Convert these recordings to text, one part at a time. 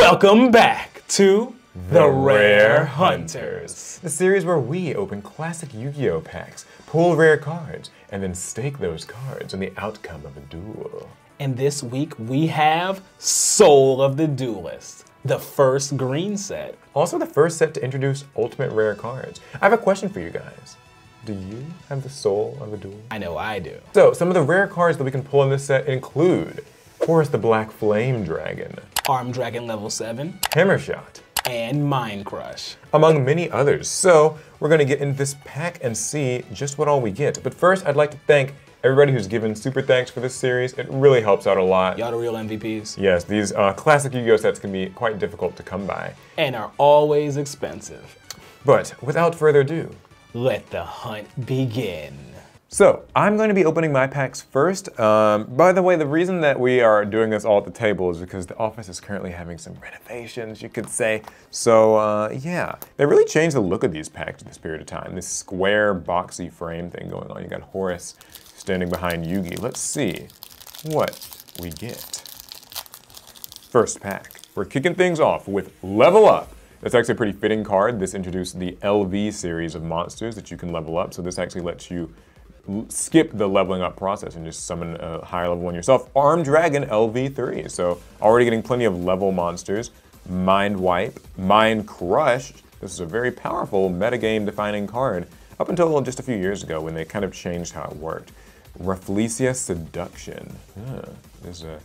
Welcome back to The Rare Hunters, the series where we open classic Yu-Gi-Oh packs, pull rare cards, and then stake those cards on the outcome of a duel. And this week we have Soul of the Duelist, the first green set. Also the first set to introduce ultimate rare cards. I have a question for you guys. Do you have the Soul of the Duelist? I know I do. So some of the rare cards that we can pull in this set include Horus the Black Flame Dragon, Arm Dragon Level 7, Hammer Shot, and Mind Crush, among many others. So we're gonna get into this pack and see just what all we get. But first, I'd like to thank everybody who's given super thanks for this series. It really helps out a lot. Y'all the real MVPs. Yes, these classic Yu-Gi-Oh sets can be quite difficult to come by. And are always expensive. But without further ado, let the hunt begin. So, I'm going to be opening my packs first. By the way, the reason that we are doing this all at the table is because the office is currently having some renovations, you could say. So, yeah. They really changed the look of these packs in this period of time. This square, boxy frame thing going on. You got Horus standing behind Yugi. Let's see what we get. First pack. We're kicking things off with Level Up. That's actually a pretty fitting card. This introduced the LV series of monsters that you can level up, so this actually lets you skip the leveling up process and just summon a higher level one yourself. Arm Dragon LV3, so already getting plenty of level monsters. Mind Wipe, Mind Crush. This is a very powerful metagame defining card up until just a few years ago when they kind of changed how it worked. Rafflesia Seduction. There's a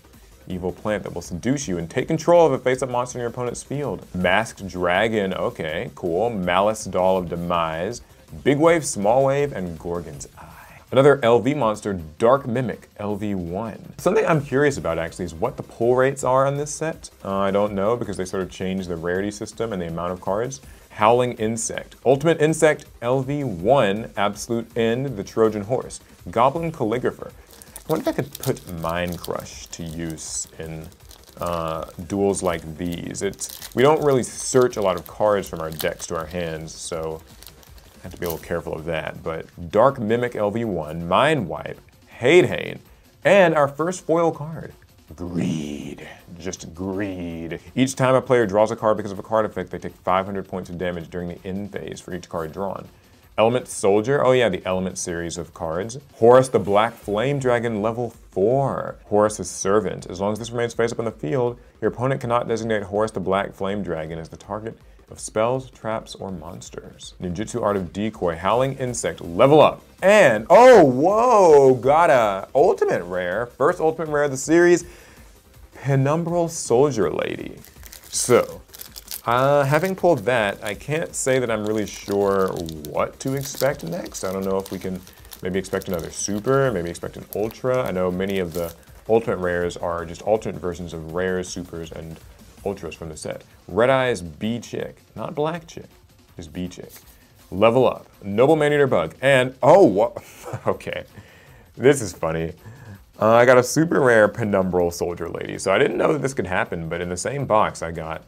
evil plant that will seduce you and take control of a face-up monster in your opponent's field. Masked Dragon, okay, cool. Malice Doll of Demise. Big Wave, Small Wave, and Gorgon's Eye. Another LV monster, Dark Mimic LV1. Something I'm curious about actually is what the pull rates are on this set. I don't know because they sort of changed the rarity system and the amount of cards. Howling Insect, Ultimate Insect LV1, Absolute End, the Trojan Horse, Goblin Calligrapher. I wonder if I could put Mind Crush to use in duels like these. We don't really search a lot of cards from our decks to our hands, so have to be a little careful of that, but Dark Mimic LV1, Mind Wipe, Hate, and our first foil card, Greed. Just Greed. Each time a player draws a card because of a card effect, they take 500 points of damage during the end phase for each card drawn. Element Soldier, oh yeah, the Element series of cards. Horus the Black Flame Dragon Level 4. Horus's Servant. As long as this remains face up on the field, your opponent cannot designate Horus the Black Flame Dragon as the target of spells, traps, or monsters. Ninjutsu Art of Decoy, Howling Insect, Level Up, and oh, whoa, got a ultimate rare, first ultimate rare of the series, Penumbral Soldier Lady. So, having pulled that, I can't say that I'm really sure what to expect next. I don't know if we can maybe expect another super, maybe expect an ultra. I know many of the ultimate rares are just alternate versions of rares, supers, and ultras from the set. Red-Eyes B. Chick, not Black Chick, just B. Chick. Level Up, Nobleman-eater Bug, and oh, okay, this is funny. I got a super rare Penumbral Soldier Lady, so I didn't know that this could happen, but in the same box I got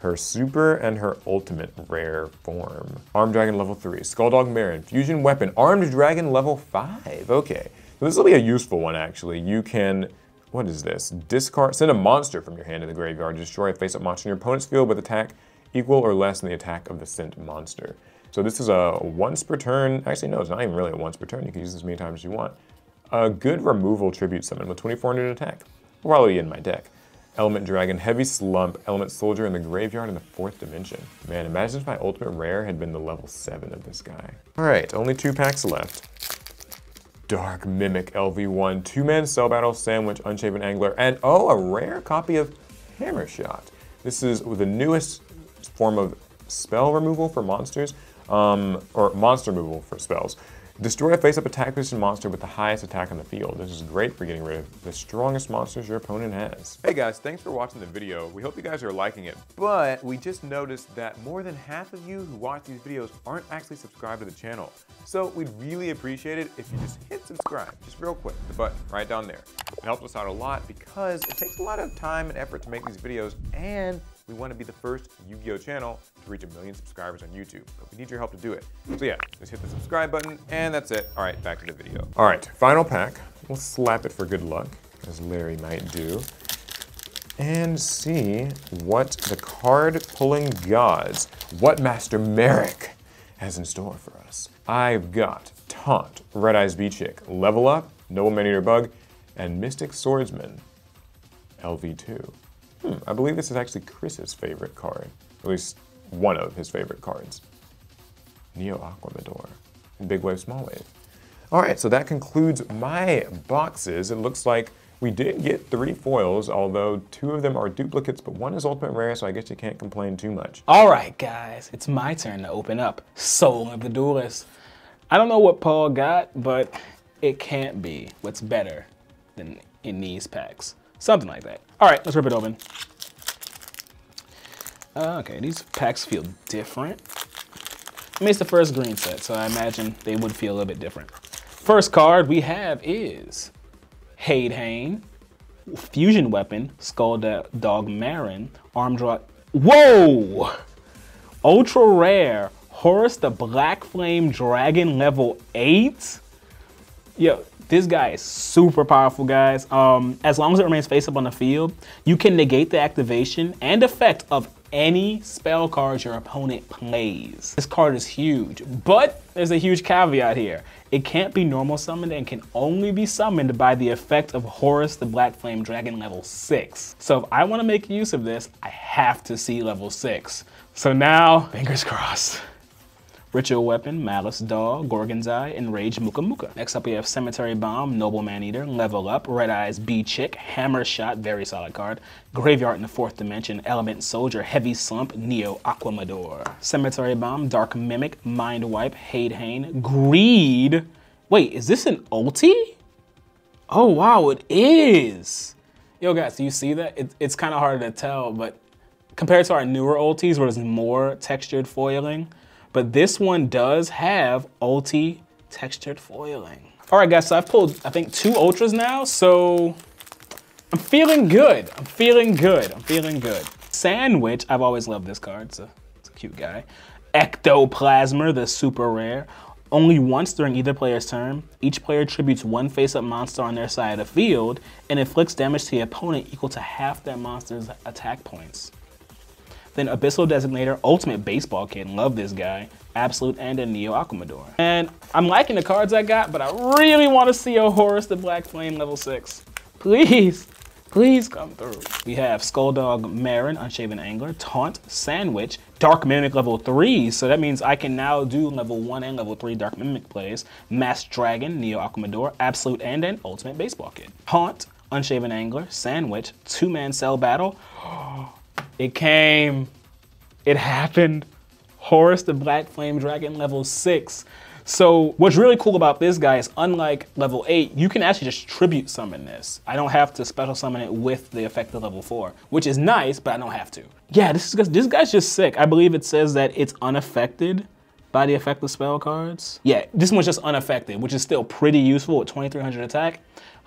her super and her ultimate rare form. Armed Dragon Level 3, Skull Dog Marron, Fusion Weapon, Armed Dragon Level 5, okay. So this will be a useful one actually. You can, what is this? Discard, send a monster from your hand to the graveyard, destroy a face-up monster in your opponent's field with attack equal or less than the attack of the sent monster. So this is a once per turn, actually no, it's not even really a once per turn, you can use this as many times as you want. A good removal tribute summon with 2400 attack, probably in my deck. Element Dragon, Heavy Slump, Element Soldier in the graveyard in the 4th dimension. Man, imagine if my ultimate rare had been the level 7 of this guy. All right, only two packs left. Dark Mimic LV1, two-man cell battle, sandwich, unshaven angler, and oh, a rare copy of Hammer Shot. This is the newest form of spell removal for monsters, or monster removal for spells. Destroy a face-up attack position monster with the highest attack on the field. This is great for getting rid of the strongest monsters your opponent has. Hey guys, thanks for watching the video. We hope you guys are liking it, but we just noticed that more than half of you who watch these videos aren't actually subscribed to the channel. So we'd really appreciate it if you just hit subscribe, just real quick, the button right down there. It helps us out a lot because it takes a lot of time and effort to make these videos, and we want to be the first Yu-Gi-Oh! Channel to reach 1 million subscribers on YouTube, but we need your help to do it. So yeah, just hit the subscribe button, and that's it. All right, back to the video. All right, final pack. We'll slap it for good luck, as Larry might do. and see what the card-pulling gods, what Master Merrick has in store for us. I've got Taunt, Red-Eyes B. Chick, Level Up, Nobleman-eater Bug, and Mystic Swordsman LV2. I believe this is actually Chris's favorite card, at least one of his favorite cards. Neo Aquamador, Big Wave, Small Wave. All right, so that concludes my boxes. It looks like we did get 3 foils, although 2 of them are duplicates, but 1 is ultimate rare, so I guess you can't complain too much. All right, guys, it's my turn to open up Soul of the Duelist. I don't know what Paul got, but it can't be what's better than in these packs. Something like that. All right, let's rip it open. Okay, these packs feel different. I mean, it's the first green set, so I imagine they would feel a little bit different. First card we have is Hade Hain, Fusion Weapon, Skull Dog Marron, Arm Dragon. Whoa! Ultra Rare, Horus the Black Flame Dragon Level 8? Yo, this guy is super powerful, guys. As long as it remains face up on the field, you can negate the activation and effect of any spell cards your opponent plays. This card is huge, but there's a huge caveat here. It can't be normal summoned and can only be summoned by the effect of Horus the Black Flame Dragon Level 6. So if I want to make use of this, I have to see Level 6. So now, fingers crossed. Ritual Weapon, Malice Doll, Gorgon's Eye, Enrage Muka Muka. Next up we have Cemetery Bomb, Nobleman Eater, Level Up, Red-Eyes B. Chick, Hammer Shot, very solid card, Graveyard in the 4th Dimension, Element Soldier, Heavy Slump, Neo Aquamador. Cemetery Bomb, Dark Mimic, Mind Wipe, Hade Hain, Greed. Wait, is this an ulti? Oh wow, it is. Yo guys, do you see that? It's kind of hard to tell, but compared to our newer ultis where there's more textured foiling, but this one does have ulti textured foiling. All right, guys, so I've pulled, I think, 2 ultras now, so I'm feeling good. Sandwich, I've always loved this card. It's a cute guy. Ectoplasmer, the super rare. Only once during either player's turn, each player tributes 1 face-up monster on their side of the field and inflicts damage to the opponent equal to half that monster's attack points. Then Abyssal Designator, Ultimate Baseball Kid, love this guy, Absolute, and a Neo Aquamador. And I'm liking the cards I got, but I really want to see a Horus the Black Flame Level 6. Please, please come through. We have Skull Dog Marron, Unshaven Angler, Taunt, Sandwich, Dark Mimic Level 3, so that means I can now do Level 1 and Level 3 Dark Mimic plays, Masked Dragon, Neo Aquamador, Absolute, and an Ultimate Baseball Kid. Taunt, Unshaven Angler, Sandwich, 2-man cell battle. It came, it happened. Horus the Black Flame Dragon Level 6. So what's really cool about this guy is unlike Level 8, you can actually just tribute summon this. I don't have to special summon it with the effect of Level 4, which is nice, but I don't have to. Yeah, this guy's just sick. I believe it says that it's unaffected by the effect of spell cards. Yeah, this one's just unaffected, which is still pretty useful at 2300 attack.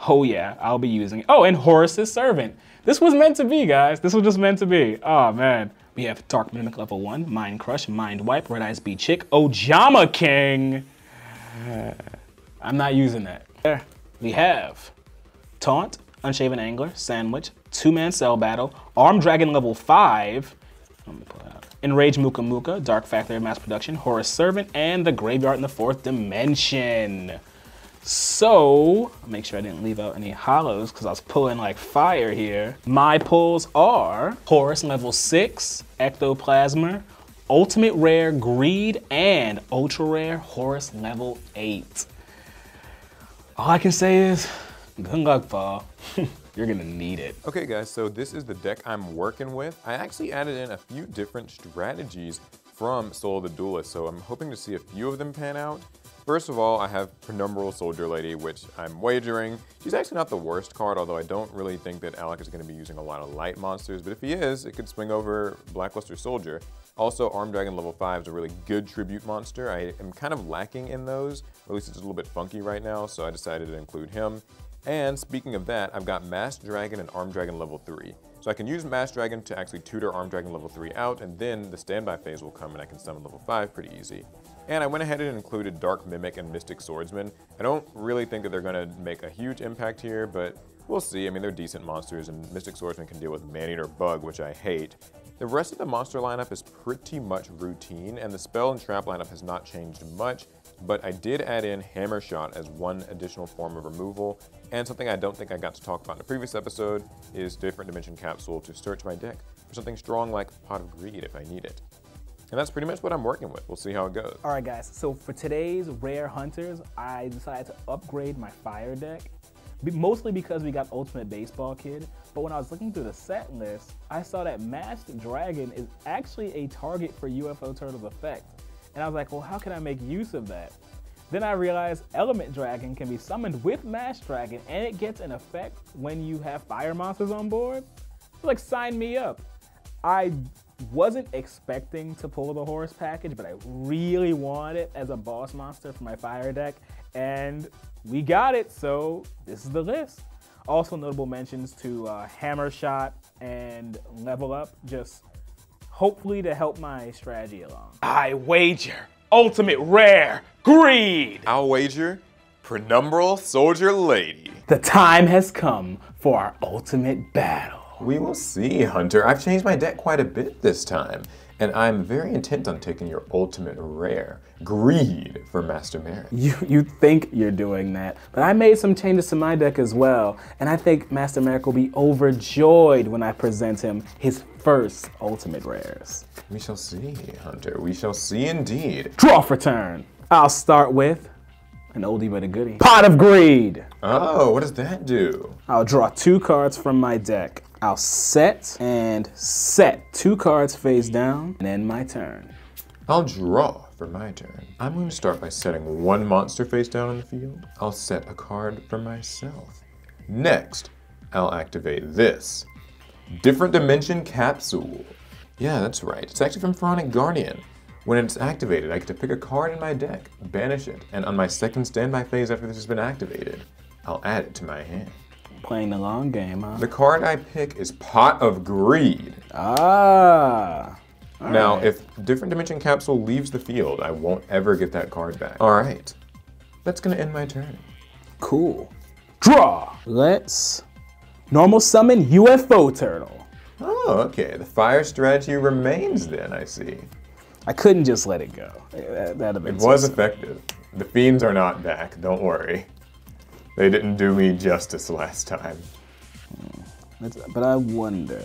Oh yeah, I'll be using it. Oh, and Horus's Servant. This was meant to be, guys. This was just meant to be. Oh, man. We have Dark Mimic Level 1, Mind Crush, Mind Wipe, Red-Eyes B. Chick, Ojama King. I'm not using that. There. We have Taunt, Unshaven Angler, Sandwich, 2-man Cell Battle, Armed Dragon Level 5. Let me pull it out. Enrage Muka Muka, Dark Factory Mass Production, Horus Servant, and the Graveyard in the 4th Dimension. So, I'll make sure I didn't leave out any hollows because I was pulling like fire here. My pulls are Horus Level 6, Ectoplasmer, Ultimate Rare Greed, and Ultra Rare Horus Level 8. All I can say is, good luck, Paul. You're gonna need it. Okay guys, so this is the deck I'm working with. I actually added in a few different strategies from Soul of the Duelist, so I'm hoping to see a few of them pan out. First of all, I have Penumbral Soldier Lady, which I'm wagering. She's actually not the worst card, although I don't really think that Alec is going to be using a lot of light monsters, but if he is, it could swing over Blackluster Soldier. Also, Armed Dragon Level 5 is a really good tribute monster. I am kind of lacking in those, or at least it's a little bit funky right now, so I decided to include him. And speaking of that, I've got Masked Dragon and Armed Dragon Level 3. So I can use Masked Dragon to actually tutor Armed Dragon Level 3 out, and then the standby phase will come and I can summon Level 5 pretty easy. And I went ahead and included Dark Mimic and Mystic Swordsman. I don't really think that they're going to make a huge impact here, but we'll see. I mean, they're decent monsters, and Mystic Swordsman can deal with Maneater Bug, which I hate. The rest of the monster lineup is pretty much routine, and the spell and trap lineup has not changed much, but I did add in Hammer Shot as one additional form of removal, and something I don't think I got to talk about in the previous episode is Different Dimension Capsule to search my deck for something strong like Pot of Greed if I need it. And that's pretty much what I'm working with. We'll see how it goes. All right, guys, so for today's Rare Hunters, I decided to upgrade my Fire deck, mostly because we got Ultimate Baseball Kid, but when I was looking through the set list, I saw that Masked Dragon is actually a target for UFO Turtle's effect. And I was like, well, how can I make use of that? Then I realized Element Dragon can be summoned with Masked Dragon, and it gets an effect when you have fire monsters on board. Like, sign me up. I wasn't expecting to pull the Horus package, but I really wanted it as a boss monster for my Fire deck, and we got it, so this is the list. Also notable mentions to Hammer Shot and Level Up, just hopefully to help my strategy along. I wager Ultimate Rare Greed. I'll wager Penumbral Soldier Lady. The time has come for our ultimate battle. We will see, Hunter. I've changed my deck quite a bit this time, and I'm very intent on taking your Ultimate Rare Greed for Master Marin. You think you're doing that, but I made some changes to my deck as well, and I think Master Marin will be overjoyed when I present him his first Ultimate Rares. We shall see, Hunter. We shall see indeed. Draw for turn. I'll start with an oldie but a goodie. Pot of Greed. Oh, what does that do? I'll draw two cards from my deck. I'll set two cards face down and end my turn. I'll draw for my turn. I'm going to start by setting one monster face down on the field. I'll set a card for myself. Next, I'll activate this. Different Dimension Capsule. Yeah, that's right. It's actually from Pharaonic Guardian. When it's activated, I get to pick a card in my deck, banish it, and on my second standby phase after this has been activated, I'll add it to my hand. Playing the long game, huh? The card I pick is Pot of Greed. Ah. Now, if Different Dimension Capsule leaves the field, I won't ever get that card back. All right. That's going to end my turn. Cool. Draw. Let's normal summon UFO Turtle. Oh, okay. The fire strategy remains then, I see. I couldn't just let it go. That'd been it was effective. The fiends are not back. Don't worry. They didn't do me justice last time. But I wonder,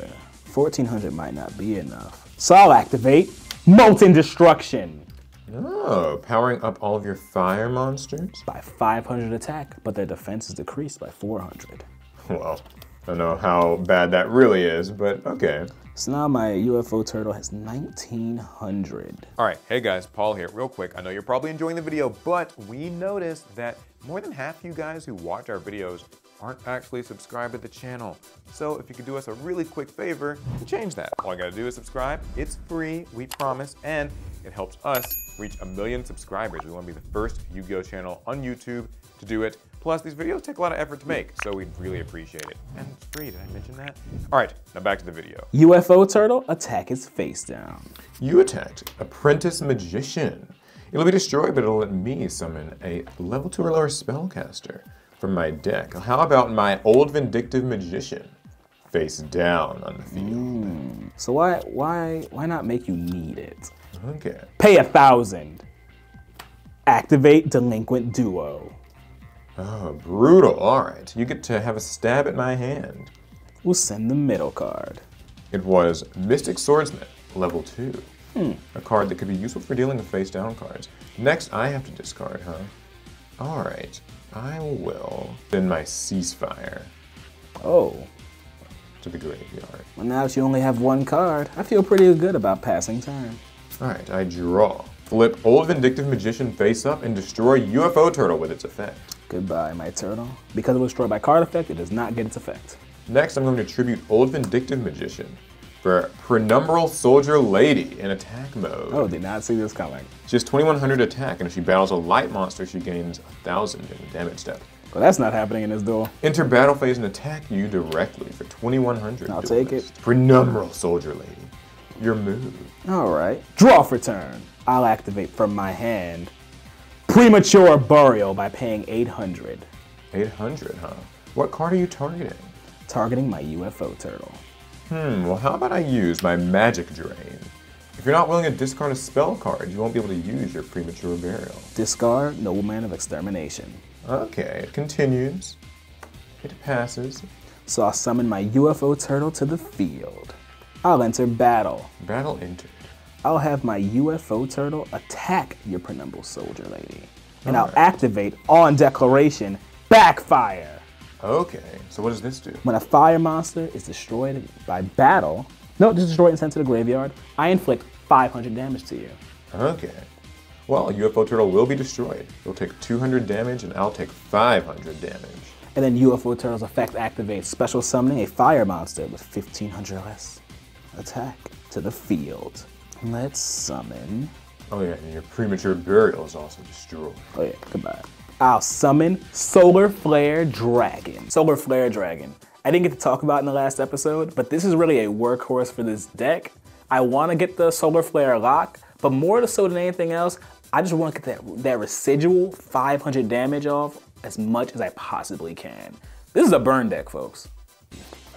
1400 might not be enough. So I'll activate Molten Destruction. Oh, powering up all of your fire monsters? By 500 attack, but their defense is decreased by 400. Well, I don't know how bad that really is, but okay. So now my UFO Turtle has 1900. All right, hey guys, Paul here, real quick. I know you're probably enjoying the video, but we noticed that more than half of you guys who watch our videos aren't actually subscribed to the channel. So if you could do us a really quick favor and change that. All you gotta do is subscribe. It's free, we promise, and it helps us reach 1 million subscribers. We wanna be the first Yu-Gi-Oh channel on YouTube to do it. Plus, these videos take a lot of effort to make, so we'd really appreciate it. And it's free, did I mention that? All right, now back to the video. UFO Turtle, attack is face down. You attacked Apprentice Magician. It'll be destroyed, but it'll let me summon a level 2 or lower spellcaster from my deck. How about my old Vindictive Magician? Face down on the field. So why not make you need it? Okay. Pay 1,000. Activate Delinquent Duo. Oh, brutal. All right. You get to have a stab at my hand. We'll send the middle card. It was Mystic Swordsman, level 2. A card that could be useful for dealing with face down cards. Next, I have to discard, huh? All right. I will send my Ceasefire. Oh. To the graveyard. Well, now that you only have one card, I feel pretty good about passing time. All right. I draw. Flip Old Vindictive Magician face up and destroy UFO Turtle with its effect. Goodbye, my turtle. Because it was destroyed by card effect, it does not get its effect. Next, I'm going to tribute Old Vindictive Magician for Penumbral Soldier Lady in attack mode. Oh, did not see this coming. She has 2100 attack, and if she battles a light monster, she gains 1,000 in damage step. Well, that's not happening in this duel. Enter battle phase and attack you directly for 2100. I'll take it. Penumbral Soldier Lady, your move. All right. Draw for turn. I'll activate from my hand Premature Burial by paying 800. 800, huh? What card are you targeting? Targeting my UFO Turtle. Well, how about I use my Magic Drain? If you're not willing to discard a spell card, you won't be able to use your Premature Burial. Discard Nobleman of Extermination. Okay, it continues. It passes. So I'll summon my UFO Turtle to the field. I'll enter battle. Battle entered. I'll have my UFO Turtle attack your Penumbral Soldier Lady. And I'll activate on declaration, Backfire. Okay, so what does this do? When a fire monster is destroyed by battle, just destroyed and sent to the graveyard, I inflict 500 damage to you. Okay. Well, UFO Turtle will be destroyed. You'll take 200 damage and I'll take 500 damage. And then UFO Turtle's effect activates special summoning a fire monster with 1500 or less. Attack to the field. Let's summon. Oh yeah, and your Premature Burial is also destroyed. Oh yeah, goodbye. I'll summon Solar Flare Dragon. Solar Flare Dragon. I didn't get to talk about in the last episode, but this is really a workhorse for this deck. I want to get the Solar Flare lock, but more so than anything else, I just want to get that residual 500 damage off as much as I possibly can. This is a burn deck, folks.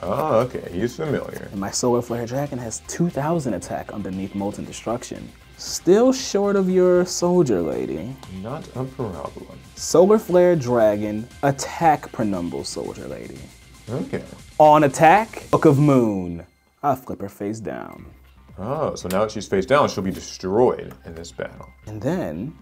Oh, okay, he's familiar. And my Solar Flare Dragon has 2000 attack underneath Molten Destruction. Still short of your Soldier Lady. Not a problem. Solar Flare Dragon, attack Penumbral Soldier Lady. Okay. On attack, Book of Moon. I'll flip her face down. Oh, so now that she's face down, she'll be destroyed in this battle. And then,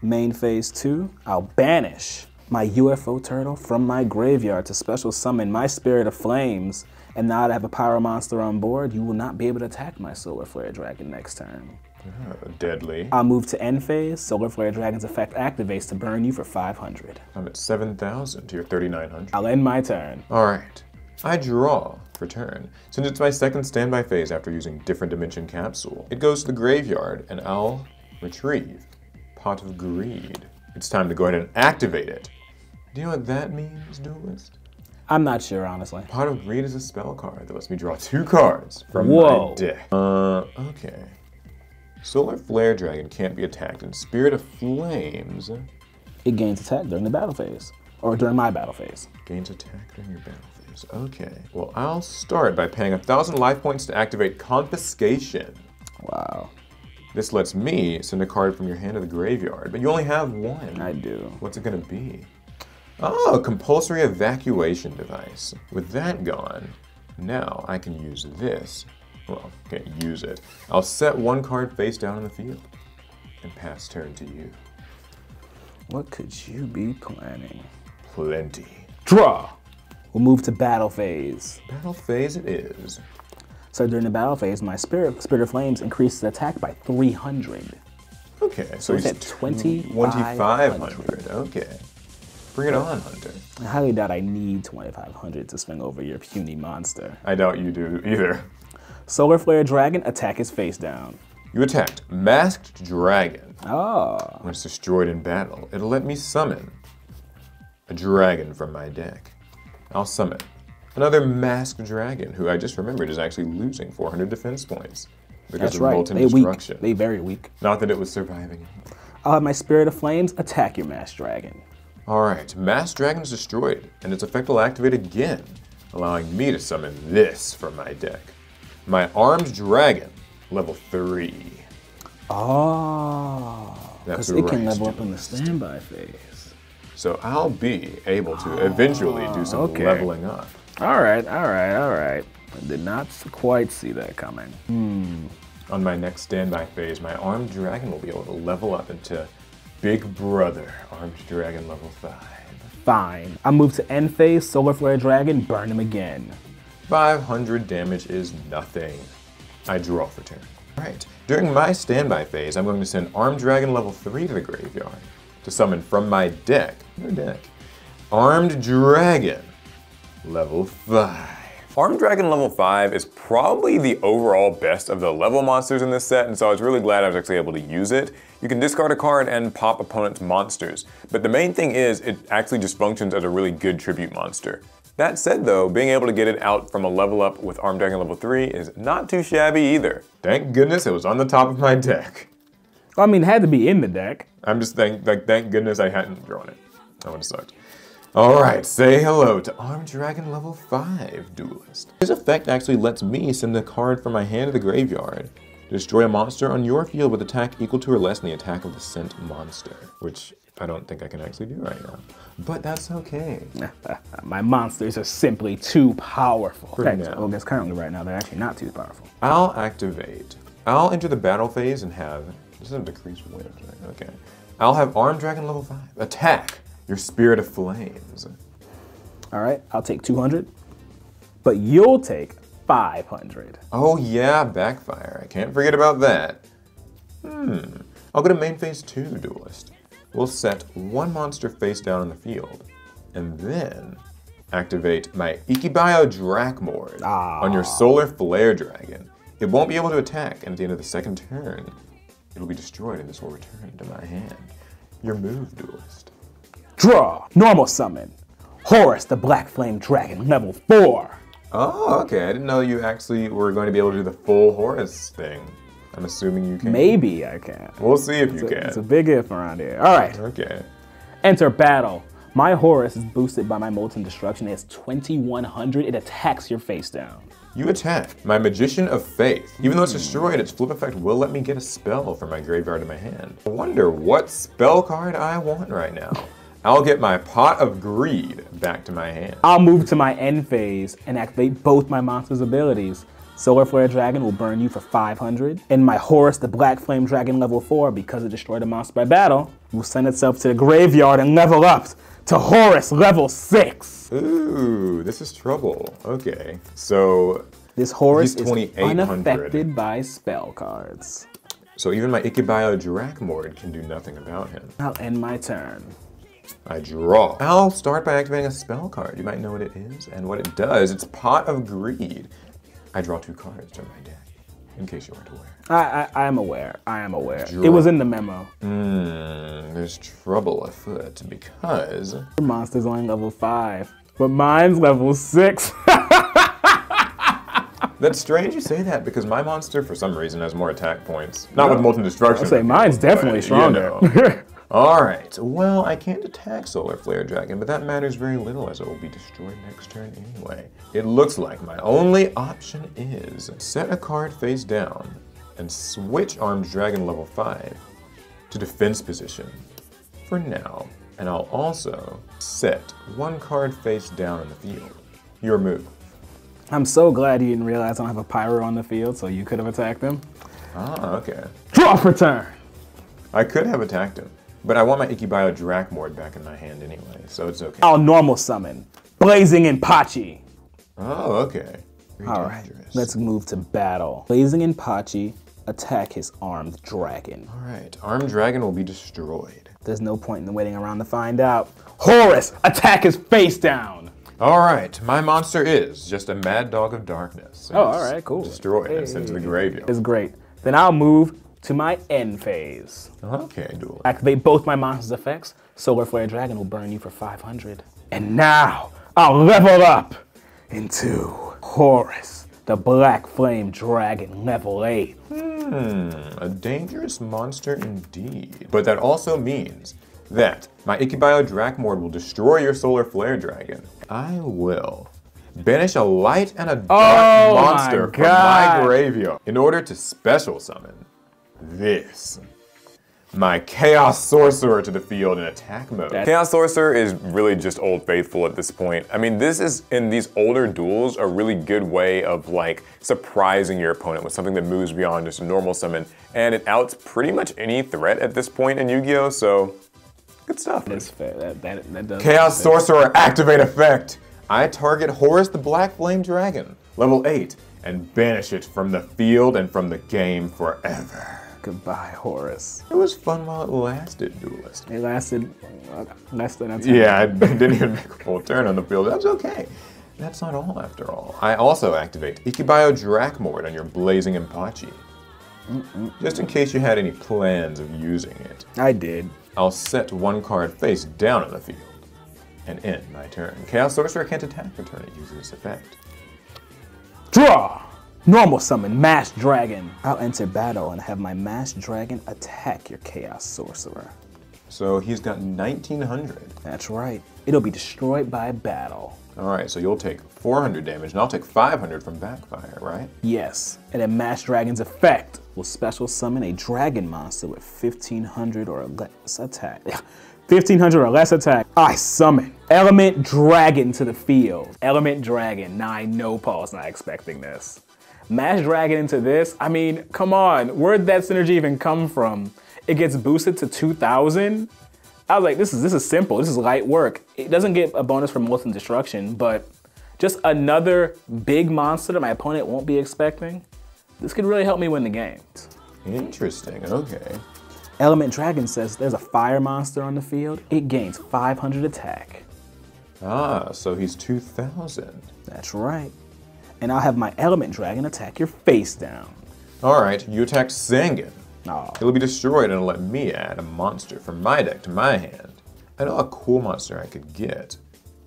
main phase two, I'll banish my UFO Turtle from my graveyard to special summon my Spirit of Flames, and now that I have a Pyro monster on board, you will not be able to attack my Solar Flare Dragon next turn. Oh, deadly. I'll move to end phase. Solar Flare Dragon's effect activates to burn you for 500. I'm at 7,000 to your 3,900. I'll end my turn. All right, I draw for turn. Since it's my second standby phase after using Different Dimension Capsule, it goes to the graveyard and I'll retrieve Pot of Greed. It's time to go ahead and activate it. Do you know what that means, Duelist? I'm not sure, honestly. Pot of Greed is a spell card that lets me draw two cards from my deck. Okay. Solar Flare Dragon can't be attacked, and Spirit of Flames... It gains attack during the battle phase, or during my battle phase. Gains attack during your battle phase, okay. Well, I'll start by paying 1,000 life points to activate Confiscation. Wow. This lets me send a card from your hand to the graveyard, but you only have one. I do. What's it gonna be? Oh, Compulsory Evacuation Device. With that gone, now I can use this. Well, can't use it. I'll set one card face down in the field and pass turn to you. What could you be planning? Plenty. Draw! We'll move to battle phase. Battle phase it is. So during the battle phase, my Spirit of Flames increases attack by 300. Okay, so he's at 2,500. Okay. Bring it on, Hunter. I highly doubt I need 2,500 to swing over your puny monster. I doubt you do either. Solar Flare Dragon, attack his face down. You attacked Masked Dragon. Oh. When it's destroyed in battle, it'll let me summon a dragon from my deck. I'll summon another Masked Dragon, who I just remembered is actually losing 400 defense points because of Molten Destruction. Weak. They very weak. Not that it was surviving. I'll have my Spirit of Flames attack your Masked Dragon. All right, Masked Dragon's destroyed, and its effect will activate again, allowing me to summon this from my deck. My Armed Dragon, level 3. Oh, because it can level up in the standby phase. So I'll be able to eventually do some leveling up. All right, all right, all right. I did not quite see that coming. On my next standby phase, my Armed Dragon will be able to level up into Big Brother, Armed Dragon level 5. Fine. I move to end phase, Solar Flare Dragon, burn him again. 500 damage is nothing. I draw for turn. All right, during my standby phase, I'm going to send Arm Dragon level 3 to the graveyard to summon from my deck, Armed Dragon level 5. Armed Dragon level 5 is probably the overall best of the level monsters in this set, and so I was really glad I was actually able to use it. You can discard a card and pop opponent's monsters, but the main thing is it actually just functions as a really good tribute monster. That said though, being able to get it out from a level up with Armed Dragon level 3 is not too shabby either. Thank goodness it was on the top of my deck. Well, I mean, it had to be in the deck. I'm just thank goodness I hadn't drawn it. That would have sucked. All right, say hello to Armed Dragon Level 5 Duelist. This effect actually lets me send a card from my hand to the graveyard. Destroy a monster on your field with attack equal to or less than the attack of the sent monster, which I don't think I can actually do right now, but that's okay. My monsters are simply too powerful. For now. Well, I guess currently right now, they're actually not too powerful. I'll activate. I'll enter the battle phase and have, this is a decreased win, okay. I'll have Arm Dragon Level 5 attack your Spirit of Flames. All right, I'll take 200, but you'll take 500. Oh yeah, backfire. I can't forget about that. I'll go to main phase 2 Duelist. We'll set one monster face down on the field, and then activate my Ekibyo Drakmord on your Solar Flare Dragon. It won't be able to attack, and at the end of the second turn, it'll be destroyed, and this will return to my hand. Your move, Duelist. Draw. Normal summon. Horus the Black Flame Dragon, level 4. Oh, okay. I didn't know you actually were going to be able to do the full Horus thing. I'm assuming you can. Maybe I can. We'll see if you can. It's a big if around here. All right. Okay. Enter battle. My Horus is boosted by my Molten Destruction. It's 2100. It attacks your face down. You attack. My Magician of Faith. Even though it's destroyed, its flip effect will let me get a spell from my graveyard in my hand. I wonder what spell card I want right now. I'll get my Pot of Greed back to my hand. I'll move to my end phase and activate both my monster's abilities. Solar Flare Dragon will burn you for 500, and my Horus the Black Flame Dragon level 4, because it destroyed a monster by battle, will send itself to the graveyard and level up to Horus level 6. Ooh, this is trouble. Okay, so this Horus is unaffected by spell cards. So even my Ekibyo Drakmord can do nothing about him. I'll end my turn. I draw. I'll start by activating a spell card. You might know what it is and what it does. It's Pot of Greed. I draw 2 cards from my deck, in case you weren't aware. I am aware, I am aware. Draw. It was in the memo. There's trouble afoot because your monster's only level 5, but mine's level 6. That's strange you say that, because my monster, for some reason, has more attack points. Not with Molten Destruction. I'll say mine's definitely stronger. You know. All right, well, I can't attack Solar Flare Dragon, but that matters very little as it will be destroyed next turn anyway. It looks like my only option is set a card face down and switch Armed Dragon level 5 to defense position for now. And I'll also set one card face down in the field. Your move. I'm so glad you didn't realize I don't have a pyro on the field, so you could have attacked him. Ah, okay. Draw for turn! I could have attacked him. But I want my Ekibyo Drakmord back in my hand anyway, so it's okay. I'll normal summon Blazing Impachi. Oh, okay. All right, let's move to battle. Blazing Impachi, attack his Armed Dragon. All right, Armed Dragon will be destroyed. There's no point in waiting around to find out. Horus, attack his face down. All right, my monster is just a Mad Dog of Darkness. Oh, all right, cool. Destroyed and sent to the graveyard. It's great. Then I'll move to my end phase. Okay, duel. Activate both my monster's effects. Solar Flare Dragon will burn you for 500. And now, I'll level up into Horus, the Black Flame Dragon, level 8. A dangerous monster indeed. But that also means that my Ekibyo Drakmord will destroy your Solar Flare Dragon. I will banish a light and a dark monster from my graveyard in order to special summon this, my Chaos Sorcerer, to the field in attack mode. Chaos Sorcerer is really just Old Faithful at this point. I mean, this is, in these older duels, a really good way of like surprising your opponent with something that moves beyond just a normal summon, and it outs pretty much any threat at this point in Yu-Gi-Oh, so good stuff. That's fair. That does Chaos Sorcerer activate effect. I target Horus the Black Flame Dragon, level 8, and banish it from the field and from the game forever. Goodbye, Horus. It was fun while it lasted, Duelist. It lasted less than a turn. Yeah, I didn't even make a full turn on the field. That's okay. That's not all, after all. I also activate Ekibyo Drakmord on your Blazing Impachi. Just in case you had any plans of using it. I did. I'll set one card face down on the field and end my turn. Chaos Sorcerer can't attack for turn. It uses this effect. Draw! Normal summon, Masked Dragon. I'll enter battle and have my Masked Dragon attack your Chaos Sorcerer. So he's got 1900. That's right. It'll be destroyed by battle. All right, so you'll take 400 damage, and I'll take 500 from Backfire, right? Yes, and then Masked Dragon's effect will special summon a dragon monster with 1500 or less attack. 1500 or less attack. I summon Element Dragon to the field. Element Dragon, now I know Paul's not expecting this. Masked Dragon into this, I mean, come on, where'd that synergy even come from? It gets boosted to 2000? I was like, this is simple, this is light work. It doesn't get a bonus from Molten Destruction, but just another big monster that my opponent won't be expecting. This could really help me win the game. Interesting, okay. Element Dragon says there's a fire monster on the field. It gains 500 attack. Ah, so he's 2000. That's right. And I'll have my Element Dragon attack your face down. All right, you attack Zangan. Oh. It'll be destroyed and it'll let me add a monster from my deck to my hand. I know a cool monster I could get,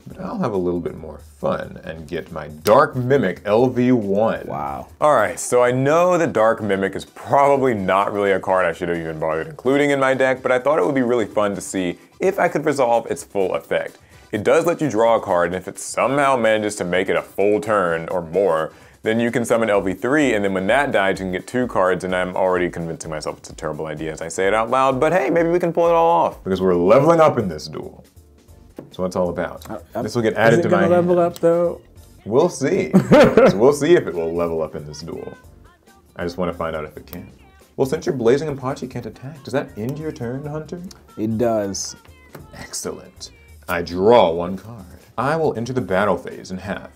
but I'll have a little bit more fun and get my Dark Mimic LV1. Wow. All right, so I know that Dark Mimic is probably not really a card I should have even bothered including in my deck, but I thought it would be really fun to see if I could resolve its full effect. It does let you draw a card, and if it somehow manages to make it a full turn or more, then you can summon LV3, and then when that dies, you can get 2 cards, and I'm already convincing myself it's a terrible idea as I say it out loud, but hey, maybe we can pull it all off. Because we're leveling up in this duel. That's what it's all about. This will get added to my hand. Is it gonna level up, though? We'll see. So we'll see if it will level up in this duel. I just want to find out if it can. Well, since you're blazing and Pachi can't attack, does that end your turn, Hunter? It does. Excellent. I draw 1 card. I will enter the battle phase and have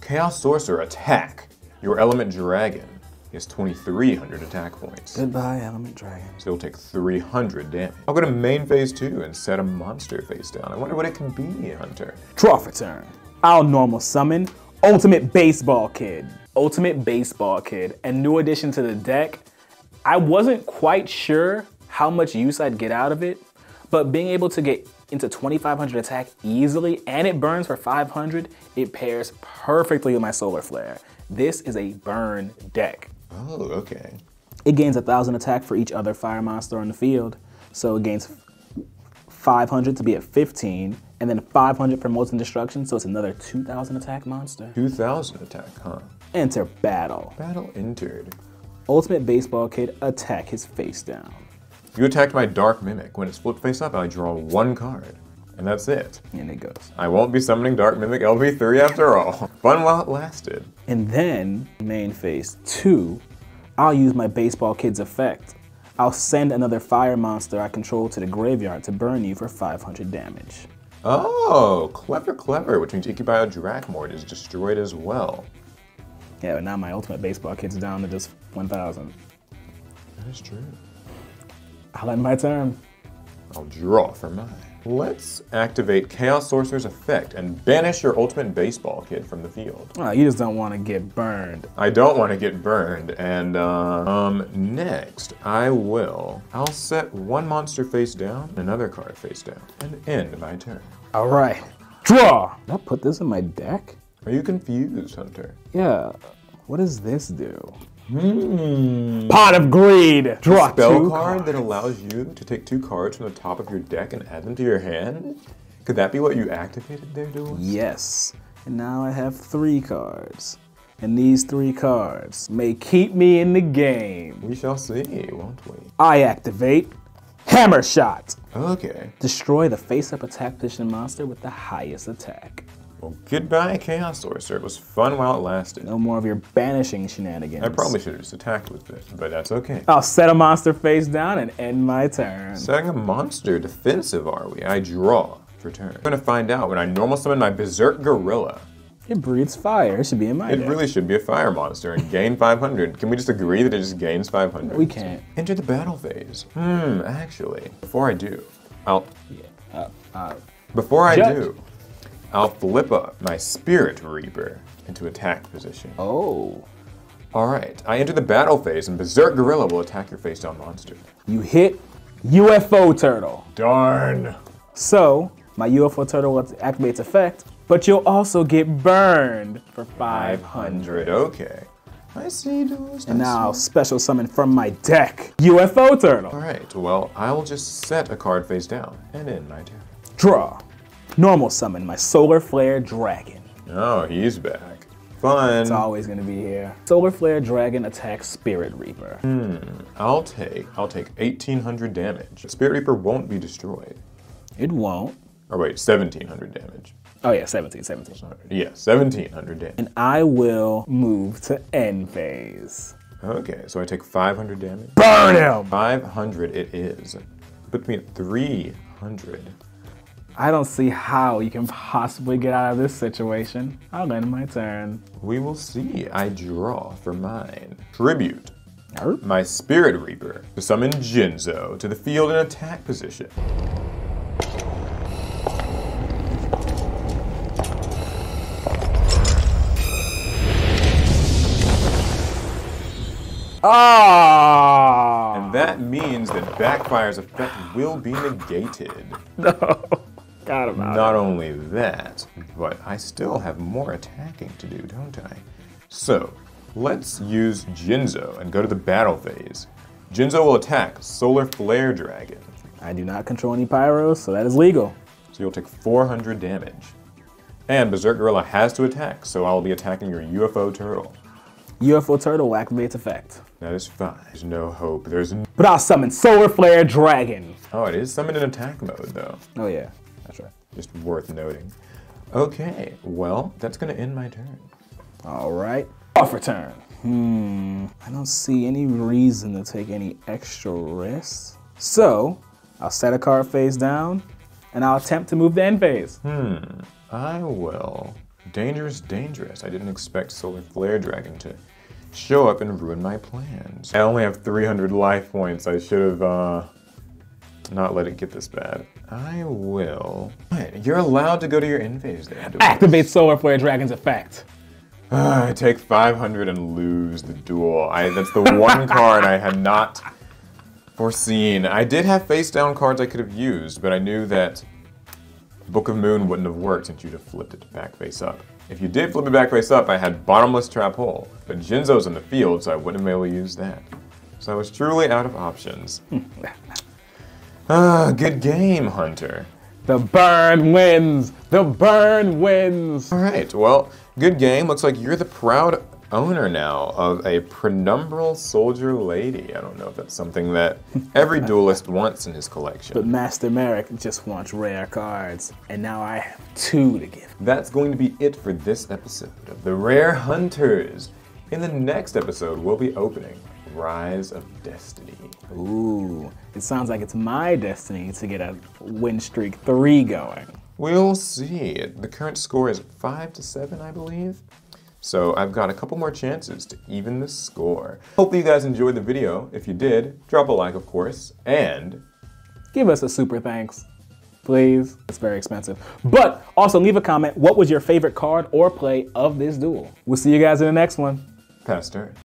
Chaos Sorcerer attack. Your Element Dragon is 2300 attack points. Goodbye, Element Dragon. So you'll take 300 damage. I'll go to main phase 2 and set a monster face down. I wonder what it can be, Hunter. Draw for turn. I'll normal summon Ultimate Baseball Kid. Ultimate Baseball Kid, a new addition to the deck. I wasn't quite sure how much use I'd get out of it, but being able to get into 2500 attack easily, and it burns for 500, it pairs perfectly with my Solar Flare. This is a burn deck. Oh, okay. It gains 1000 attack for each other fire monster on the field. So it gains 500 to be at 15, and then 500 for Molten Destruction, so it's another 2000 attack monster. 2000 attack, huh? Enter battle. Battle entered. Ultimate Baseball Kid, attack his face down. You attacked my Dark Mimic. When it's flipped face up, I draw 1 card. And that's it. And it goes. I won't be summoning Dark Mimic LV3 after all. Fun while it lasted. And then, main phase 2, I'll use my Baseball Kid's effect. I'll send another fire monster I control to the graveyard to burn you for 500 damage. Oh, clever, clever, which means Ekibyo Drakmord is destroyed as well. Yeah, but now my Ultimate Baseball Kid's down to just 1000. That is true. I'll end my turn. I'll draw for mine. Let's activate Chaos Sorcerer's effect and banish your Ultimate Baseball Kid from the field. Oh, you just don't want to get burned. I don't want to get burned, and next I'll set 1 monster face down, another card face down, and end my turn. All right, draw! Did I put this in my deck? Are you confused, Hunter? Yeah, what does this do? Hmm. Pot of Greed! Draw a spell card that allows you to take 2 cards from the top of your deck and add them to your hand? Could that be what you activated there, Duelist? Yes. And now I have 3 cards. And these 3 cards may keep me in the game. We shall see, won't we? I activate Hammer Shot! Okay. Destroy the face-up attack position monster with the highest attack. Well, goodbye, Chaos Sorcerer. It was fun while it lasted. No more of your banishing shenanigans. I probably should have just attacked with it, but that's okay. I'll set a monster face down and end my turn. Setting a monster defensive, are we? I draw for turn. I'm gonna find out when I normal summon my Berserk Gorilla. It breathes fire. It should be in my deck. It really should be a fire monster and gain 500. Can we just agree that it just gains 500? We can't. Enter the battle phase. Actually, before I do, I'll flip up my Spirit Reaper into attack position. Oh. All right, I enter the battle phase and Berserk Gorilla will attack your face down monster. You hit UFO Turtle. Darn. So, my UFO Turtle will activate its effect, but you'll also get burned for 500. Okay. I see duels. And now I'll special summon from my deck, UFO Turtle. All right, well, I'll just set a card face down and in my turn. Draw. Normal summon my Solar Flare Dragon. Oh, he's back. Fun. It's always gonna be here. Solar Flare Dragon attacks Spirit Reaper. I'll take 1,800 damage. Spirit Reaper won't be destroyed. It won't. Oh wait, 1,700 damage. Oh yeah, 17. Sorry. Yeah, 1,700 damage. And I will move to end phase. Okay, so I take 500 damage. Burn him! 500 it is. Put me at 300. I don't see how you can possibly get out of this situation. I'll end my turn. We will see. I draw for mine. Tribute. Nope. My Spirit Reaper to summon Jinzo to the field and attack position. Ah! And that means that Backfire's effect will be negated. No, got him out. Not only that, but I still have more attacking to do, don't I? So, let's use Jinzo and go to the battle phase. Jinzo will attack Solar Flare Dragon. I do not control any pyros, so that is legal. So you'll take 400 damage. And Berserk Gorilla has to attack, so I'll be attacking your UFO Turtle. UFO Turtle will activate its effect. That is fine. There's no hope. But I'll summon Solar Flare Dragon. Oh, it is summoned in attack mode, though. Oh, yeah. That's right. Just worth noting. Okay, well, that's going to end my turn. All right. Offer turn. I don't see any reason to take any extra risks. So, I'll set a card face down, and I'll attempt to move the end phase. I will. Dangerous. I didn't expect Solar Flare Dragon to show up and ruin my plans. I only have 300 life points. I should have not let it get this bad. I will. What? You're allowed to go to your end phase there. Activate Solar Flare Dragon's effect. I take 500 and lose the duel. That's the one card I had not foreseen. I did have face down cards I could have used, but I knew that Book of Moon wouldn't have worked since you'd have flipped it back face up. If you did flip it back face up, I had Bottomless Trap Hole, but Jinzo's in the field, so I wouldn't have been able to use that. So I was truly out of options. Good game, Hunter. The burn wins! The burn wins! All right, well, good game. Looks like you're the proud owner now of a Penumbral Soldier Lady. I don't know if that's something that every duelist wants in his collection. But Master Merrick just wants rare cards, and now I have 2 to give. That's going to be it for this episode of The Rare Hunters. In the next episode, we'll be opening Rise of Destiny. Ooh, it sounds like it's my destiny to get a win streak 3 going. We'll see. The current score is 5-7, I believe. So I've got a couple more chances to even the score. Hopefully you guys enjoyed the video. If you did, drop a like, of course, and give us a super thanks, please. It's very expensive. But also leave a comment, what was your favorite card or play of this duel? We'll see you guys in the next one. Pastor.